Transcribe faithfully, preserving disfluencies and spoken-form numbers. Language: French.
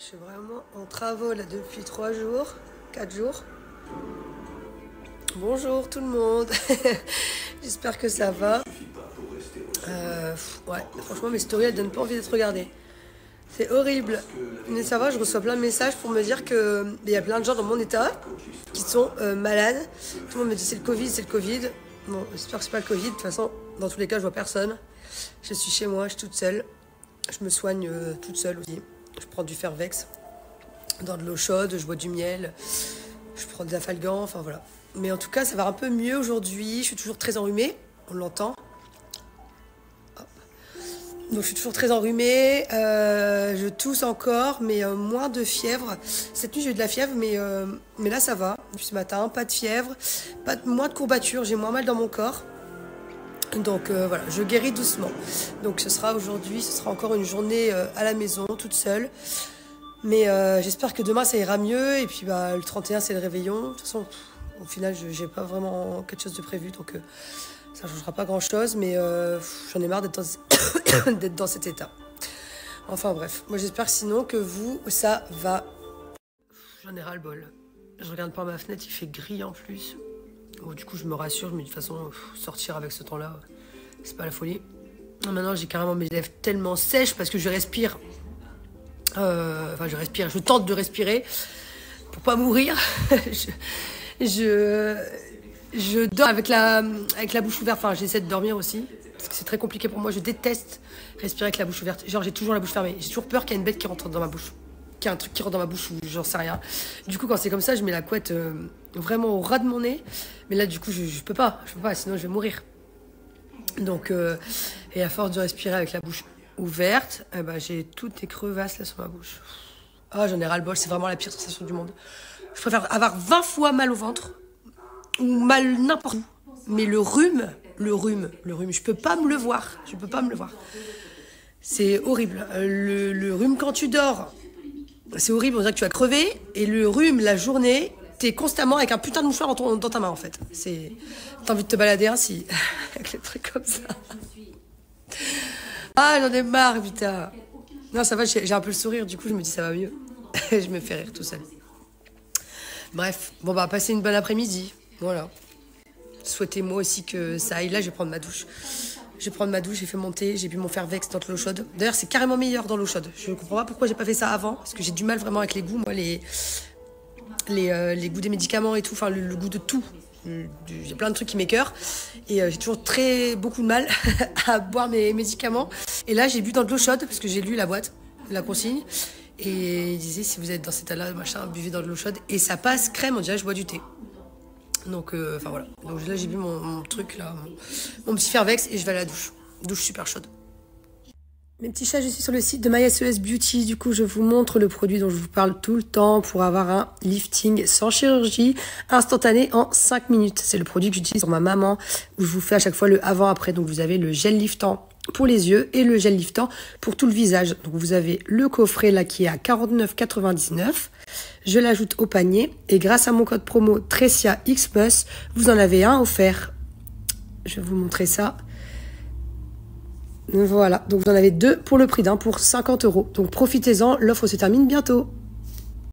Je suis vraiment en travaux là depuis trois jours, quatre jours. Bonjour tout le monde. J'espère que ça va. Euh, ouais, franchement mes stories elles donnent pas envie d'être regardées. C'est horrible. Mais ça va, je reçois plein de messages pour me dire que il y a plein de gens dans mon état qui sont euh, malades. Tout le monde me dit c'est le Covid, c'est le Covid. Bon, j'espère que c'est pas le Covid. De toute façon, dans tous les cas, je vois personne. Je suis chez moi, je suis toute seule. Je me soigne euh, toute seule aussi. Je prends du Fervex dans de l'eau chaude, je bois du miel, je prends des Afalgans, enfin voilà. Mais en tout cas, ça va un peu mieux aujourd'hui. Je suis toujours très enrhumée, on l'entend. Donc je suis toujours très enrhumée, euh, je tousse encore, mais euh, moins de fièvre. Cette nuit j'ai eu de la fièvre, mais, euh, mais là ça va. Depuis ce matin, pas de fièvre, pas de, moins de courbatures, j'ai moins mal dans mon corps. Donc euh, voilà, je guéris doucement. Donc ce sera aujourd'hui, ce sera encore une journée euh, à la maison, toute seule. Mais euh, j'espère que demain ça ira mieux, et puis bah, le trente et un c'est le réveillon. De toute façon, au final j'ai pas vraiment quelque chose de prévu, donc... Euh, ça ne changera pas grand-chose, mais euh, j'en ai marre d'être dans... dans cet état. Enfin bref, moi j'espère sinon que vous, ça va. J'en ai ras-le-bol. Je regarde par ma fenêtre, il fait gris en plus. Bon, du coup, je me rassure, mais de toute façon, sortir avec ce temps-là, c'est pas la folie. Maintenant, j'ai carrément mes lèvres tellement sèches parce que je respire. Euh, enfin, je respire, je tente de respirer pour pas mourir. je... je... Je dors avec la, avec la bouche ouverte, enfin j'essaie de dormir aussi, parce que c'est très compliqué pour moi, je déteste respirer avec la bouche ouverte, genre j'ai toujours la bouche fermée, j'ai toujours peur qu'il y ait une bête qui rentre dans ma bouche, qu'il y ait un truc qui rentre dans ma bouche ou j'en sais rien. Du coup quand c'est comme ça, je mets la couette euh, vraiment au ras de mon nez, mais là du coup je, je peux pas, je peux pas, sinon je vais mourir. Donc, euh, et à force de respirer avec la bouche ouverte, eh ben, j'ai toutes les crevasses là sur ma bouche. Ah j'en ai ras le bol, c'est vraiment la pire sensation du monde. Je préfère avoir vingt fois mal au ventre, ou mal n'importe où, mais le rhume, le rhume, le rhume, je peux pas me le voir, je peux pas me le voir, c'est horrible, le, le rhume quand tu dors, c'est horrible, on dirait que tu vas crever, et le rhume la journée, t'es constamment avec un putain de mouchoir dans, ton, dans ta main en fait, c'est, t'as envie de te balader ainsi, avec les trucs comme ça, ah j'en ai marre putain, non ça va, j'ai un peu le sourire, du coup je me dis ça va mieux, je me fais rire tout seul, bref, bon bah passez une bonne après-midi. Voilà. Souhaitez-moi aussi que ça aille. Là, je vais prendre ma douche. Je vais prendre ma douche, j'ai fait monter, j'ai bu mon Fervex dans l'eau chaude. D'ailleurs, c'est carrément meilleur dans l'eau chaude. Je ne comprends pas pourquoi j'ai pas fait ça avant, parce que j'ai du mal vraiment avec les goûts, moi, les, les, euh, les goûts des médicaments et tout, enfin, le, le goût de tout. J'ai plein de trucs qui m'écœurent. Et euh, j'ai toujours très beaucoup de mal à boire mes médicaments. Et là, j'ai bu dans de l'eau chaude, parce que j'ai lu la boîte, la consigne. Et il disait, si vous êtes dans cet état-là, machin, buvez dans de l'eau chaude. Et ça passe crème, on dirait, je bois du thé. Donc, euh, enfin voilà. Donc là, j'ai bu mon, mon truc, là, mon, mon petit Fervex, et je vais à la douche. Douche super chaude. Mes petits chats, je suis sur le site de MySOS Beauty. Du coup, je vous montre le produit dont je vous parle tout le temps pour avoir un lifting sans chirurgie instantané en cinq minutes. C'est le produit que j'utilise pour ma maman, où je vous fais à chaque fois le avant-après. Donc, vous avez le gel liftant pour les yeux et le gel liftant pour tout le visage. Donc, vous avez le coffret, là, qui est à quarante-neuf quatre-vingt-dix-neuf. Je l'ajoute au panier et grâce à mon code promo TressiaXPlus, vous en avez un offert. Je vais vous montrer ça. Voilà, donc vous en avez deux pour le prix d'un pour cinquante euros. Donc profitez-en, l'offre se termine bientôt.